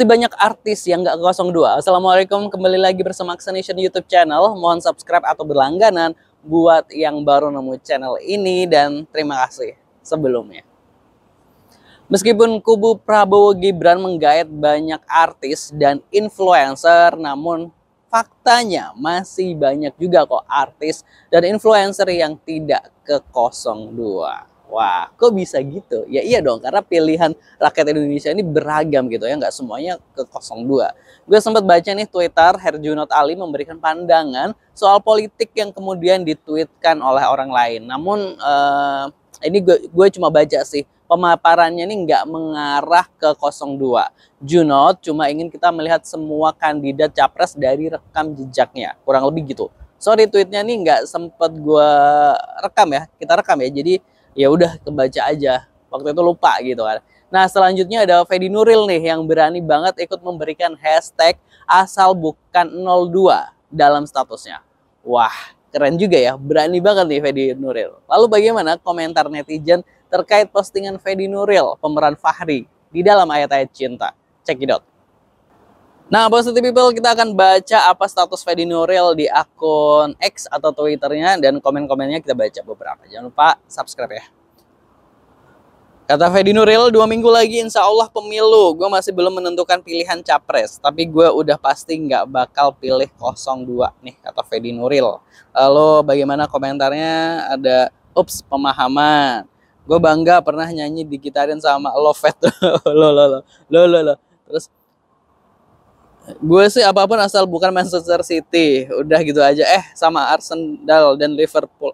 sebanyak artis yang gak 02. Assalamualaikum, kembali lagi bersama Aksanation YouTube channel. Mohon subscribe atau berlangganan buat yang baru nemu channel ini, dan terima kasih sebelumnya. Meskipun kubu Prabowo Gibran menggait banyak artis dan influencer, namun faktanya masih banyak juga kok artis dan influencer yang tidak ke 02. Wah, kok bisa gitu? Ya iya dong, karena pilihan rakyat Indonesia ini beragam gitu ya, nggak semuanya ke 02. Gue sempat baca nih Twitter, Herjunot Ali memberikan pandangan soal politik yang kemudian ditweetkan oleh orang lain. Namun, ini gue cuma baca sih, pemaparannya ini nggak mengarah ke 02. Junot cuma ingin kita melihat semua kandidat capres dari rekam jejaknya, kurang lebih gitu. Sorry, tweetnya nih nggak sempat gue rekam ya, kita rekam ya, jadi ya udah kebaca aja, waktu itu lupa gitu kan. Nah, selanjutnya ada Fedi Nuril nih yang berani banget ikut memberikan hashtag asal bukan 02 dalam statusnya. Wah, keren juga ya, berani banget nih Fedi Nuril. Lalu bagaimana komentar netizen terkait postingan Fedi Nuril pemeran Fahri di dalam Ayat-Ayat Cinta? Cekidot. Nah, Positive People, kita akan baca apa status Fedi Nuril di akun X atau Twitternya, dan komen-komennya kita baca beberapa. Jangan lupa subscribe ya. Kata Fedi Nuril, 2 minggu lagi insya Allah pemilu. Gue masih belum menentukan pilihan capres, tapi gue udah pasti nggak bakal pilih 02 nih, kata Fedi Nuril. Lalu bagaimana komentarnya? Ada, ups, pemahaman. Gue bangga pernah nyanyi digitarin sama Lovet. Terus, gue sih apapun asal bukan Manchester City, udah gitu aja. Sama Arsenal dan Liverpool,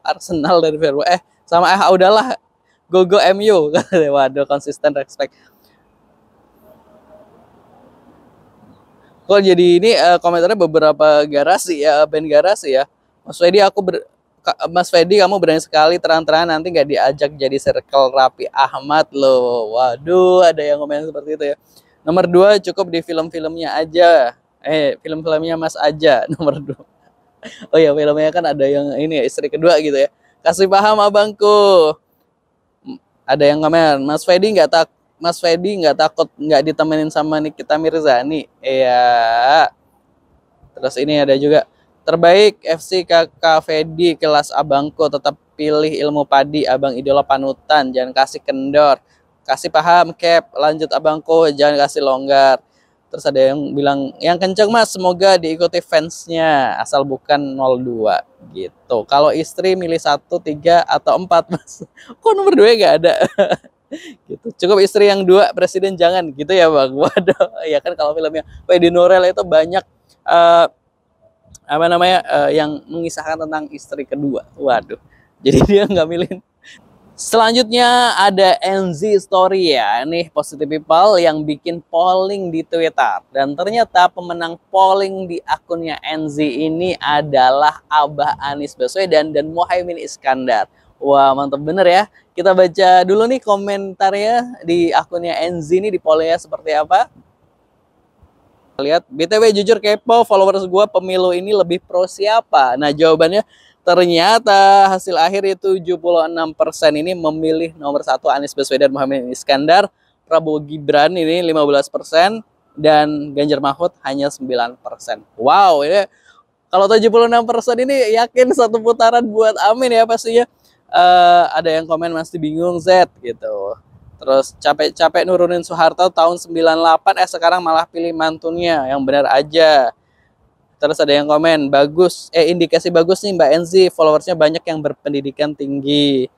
udahlah go MU. Waduh, konsisten, respect. Kok jadi ini komentarnya beberapa Garasi ya, band Garasi ya. Mas Fedi, kamu berani sekali, terang-terang nanti nggak diajak jadi circle Rafi Ahmad loh. Waduh, ada yang komen seperti itu ya. Nomor 2 cukup di film-filmnya aja. Film-filmnya Mas aja, nomor 2. Oh ya, filmnya kan ada yang ini ya, istri kedua gitu ya. Kasih paham abangku. Ada yang komen, Mas Fedi nggak takut nggak ditemenin sama Nikita Mirzani. Iya. Terus ini ada juga, terbaik FC Kakak Fedi kelas abangku, tetap pilih ilmu padi, abang idola panutan, jangan kasih kendor. Kasih paham, Cap. Lanjut abangku, jangan kasih longgar. Terus ada yang bilang, yang kenceng mas, semoga diikuti fansnya. Asal bukan 02 gitu. Kalau istri milih 1, 3, atau 4 mas. Kok nomor 2 nggak ada? Gitu. Cukup istri yang 2, presiden jangan gitu ya bang. Waduh, ya kan kalau filmnya Fedi Nuril itu banyak yang mengisahkan tentang istri kedua. Waduh, jadi dia nggak milih. Selanjutnya ada Enzy Story ya, nih Positive People yang bikin polling di Twitter. Dan ternyata pemenang polling di akunnya Enzy ini adalah Abah Anies Baswedan dan Muhaimin Iskandar. Wah, mantep bener ya. Kita baca dulu nih komentarnya di akunnya Enzy ini, di pollingnya seperti apa. Lihat, BTW jujur kepo followers gue, pemilu ini lebih pro siapa? Nah, jawabannya ternyata hasil akhir itu 76% ini memilih nomor 1 Anies Baswedan Muhaimin Iskandar, Prabowo Gibran ini 15%, dan Ganjar Mahfud hanya 9%. Wow, ini kalau 76% ini yakin 1 putaran buat Amin ya pastinya. Ada yang komen masih bingung Z gitu. Terus capek-capek nurunin Soeharto tahun 98, sekarang malah pilih mantunya, yang benar aja. Terus ada yang komen, bagus, indikasi bagus nih Mbak Enzy, followersnya banyak yang berpendidikan tinggi.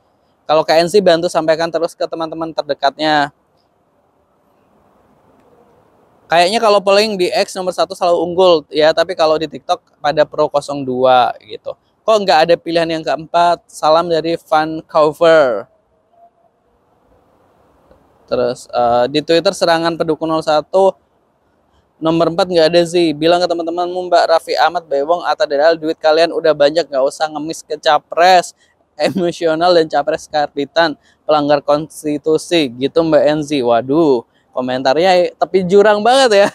Kalau Kak Enzy bantu sampaikan terus ke teman-teman terdekatnya. Kayaknya kalau polling di X nomor 1 selalu unggul ya, tapi kalau di TikTok pada pro 02 gitu. Kok nggak ada pilihan yang keempat? Salam dari fan cover. Terus di Twitter serangan pendukung 01, Nomor 4 nggak ada sih. Bilang ke teman-temanmu Mbak Rafi Ahmad Bewong atau Dedal, duit kalian udah banyak, nggak usah ngemis ke capres emosional dan capres karbitan, pelanggar konstitusi gitu Mbak Enzy. Waduh, komentarnya tapi jurang banget ya.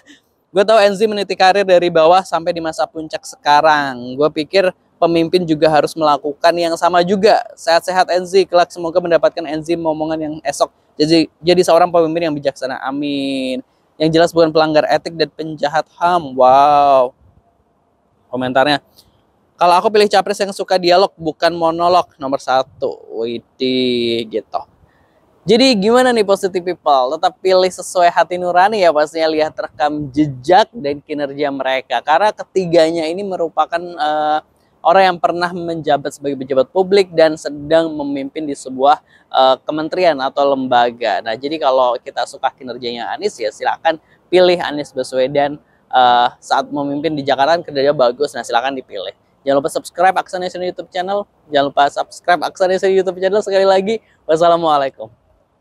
Gue tahu Enzy meniti karir dari bawah sampai di masa puncak sekarang. Gue pikir pemimpin juga harus melakukan yang sama juga. Sehat-sehat Enzy, kelak semoga mendapatkan Enzy momongan yang esok. Jadi seorang pemimpin yang bijaksana. Amin. Yang jelas bukan pelanggar etik dan penjahat HAM. Wow. Komentarnya, kalau aku pilih capres yang suka dialog bukan monolog, nomor satu. Widi gitu. Jadi gimana nih positive people? Tetap pilih sesuai hati nurani ya, pastinya lihat rekam jejak dan kinerja mereka. Karena ketiganya ini merupakan orang yang pernah menjabat sebagai pejabat publik dan sedang memimpin di sebuah kementerian atau lembaga. Nah, jadi kalau kita suka kinerjanya Anies ya silakan pilih Anies Baswedan saat memimpin di Jakarta, kerjanya bagus. Nah, silakan dipilih. Jangan lupa subscribe Aksanation YouTube channel. Sekali lagi, wassalamualaikum.